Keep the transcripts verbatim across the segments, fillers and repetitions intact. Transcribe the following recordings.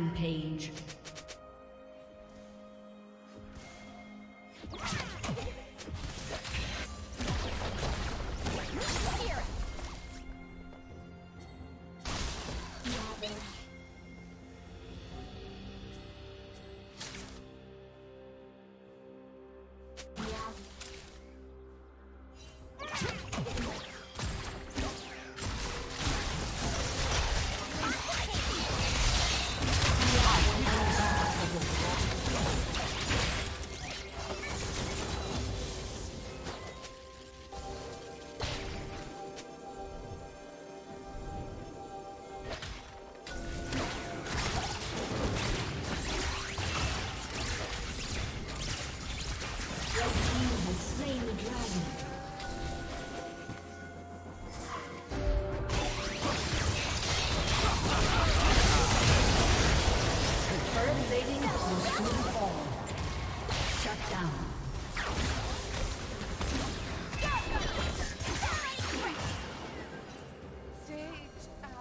Rampage.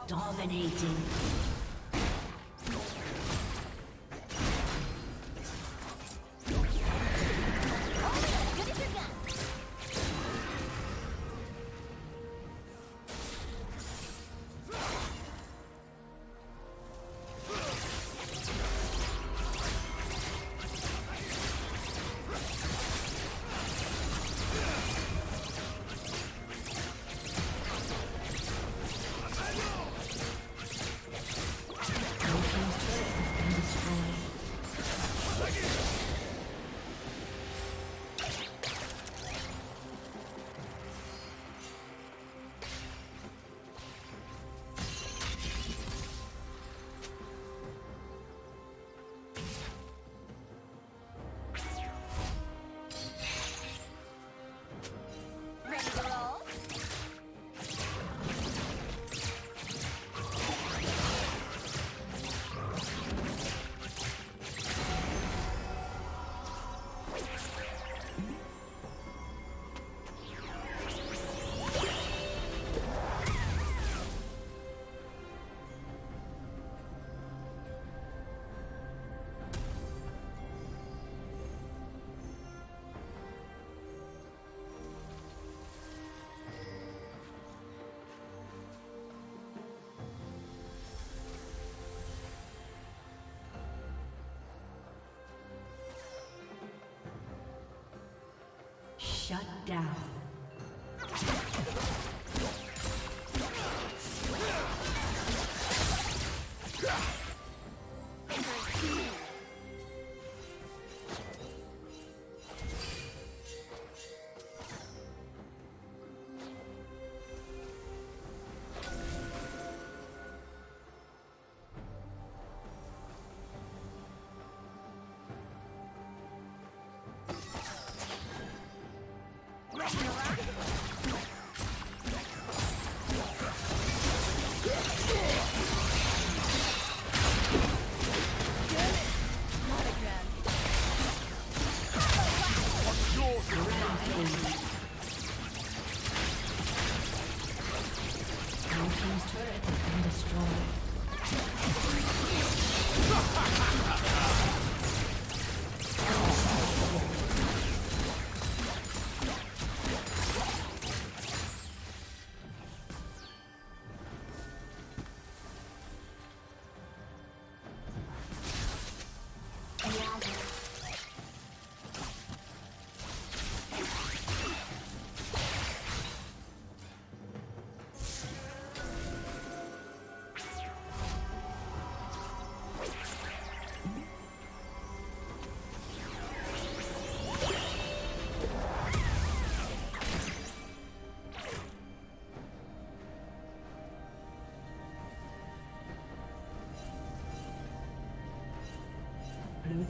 Dominating. Shut down. Blue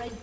Red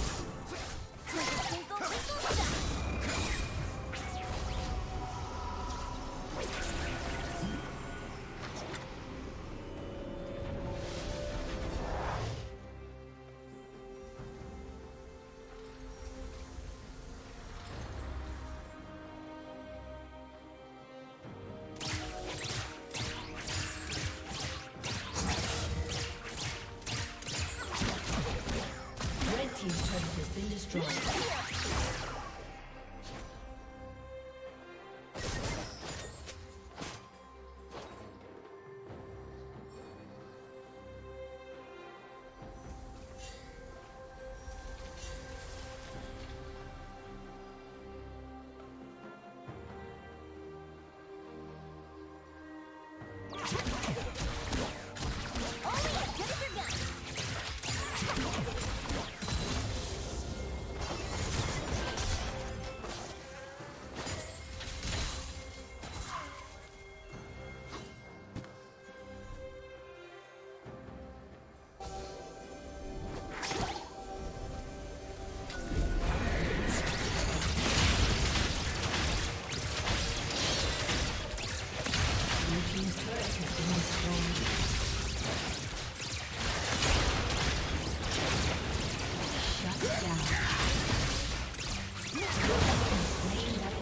Team's turret has been destroyed. team's turret has been destroyed. Shut down. Slain by the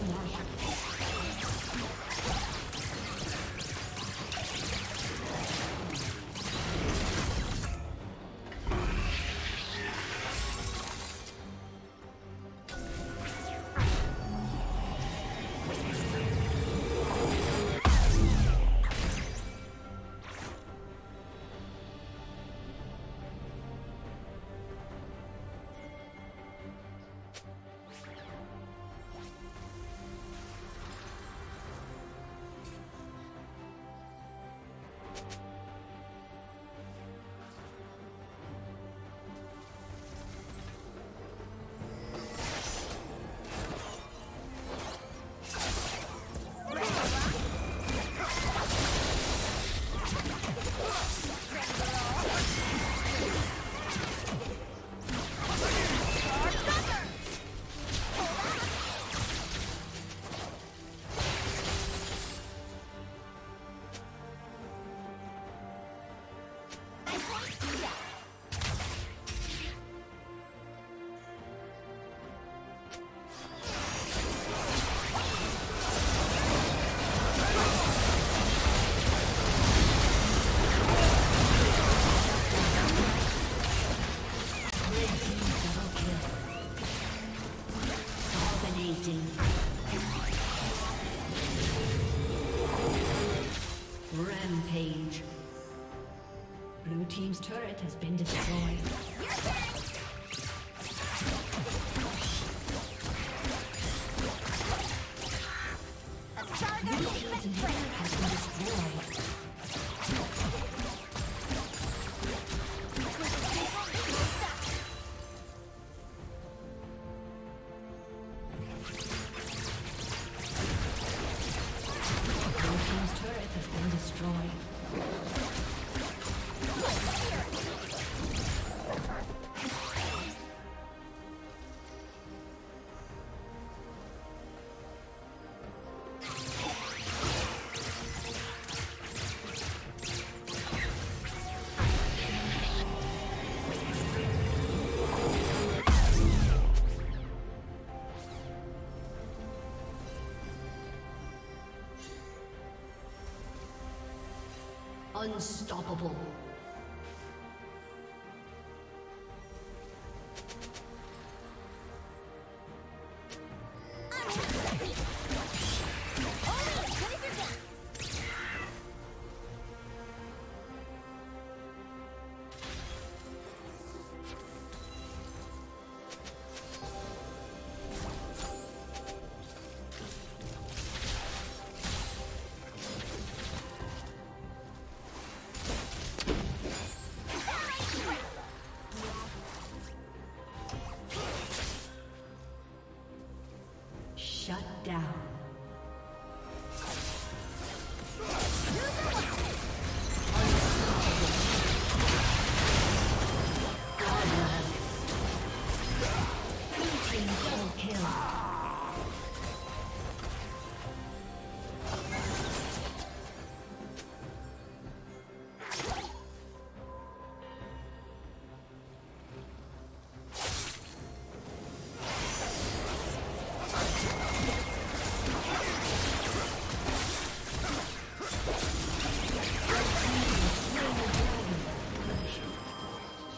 Rampage. Blue team's turret has been destroyed. Unstoppable. Shut down.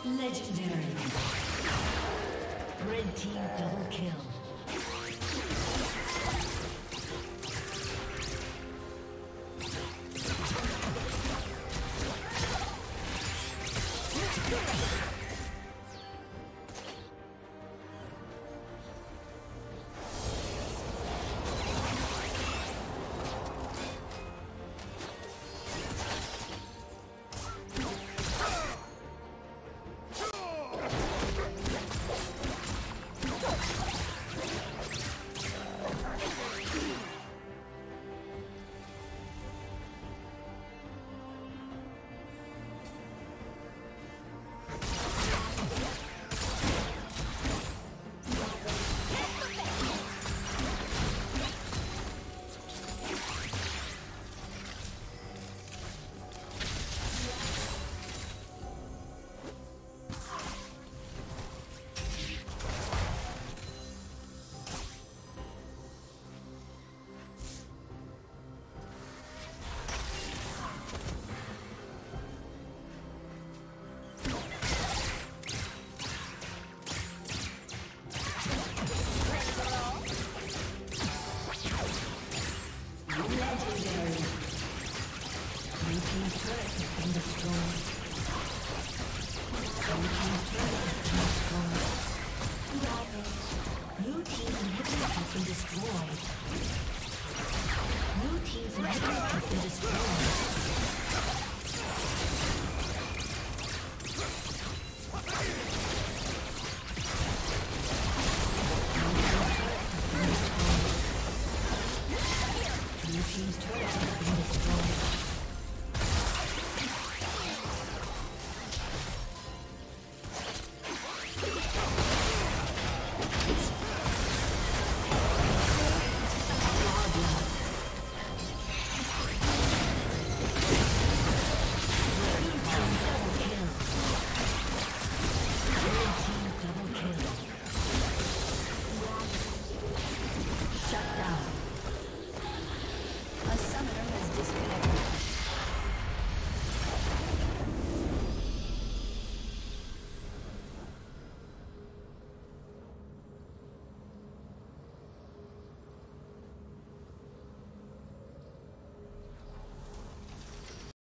Legendary. Red team double kill. Destroyed. Blue team's inhibitor has been destroyed.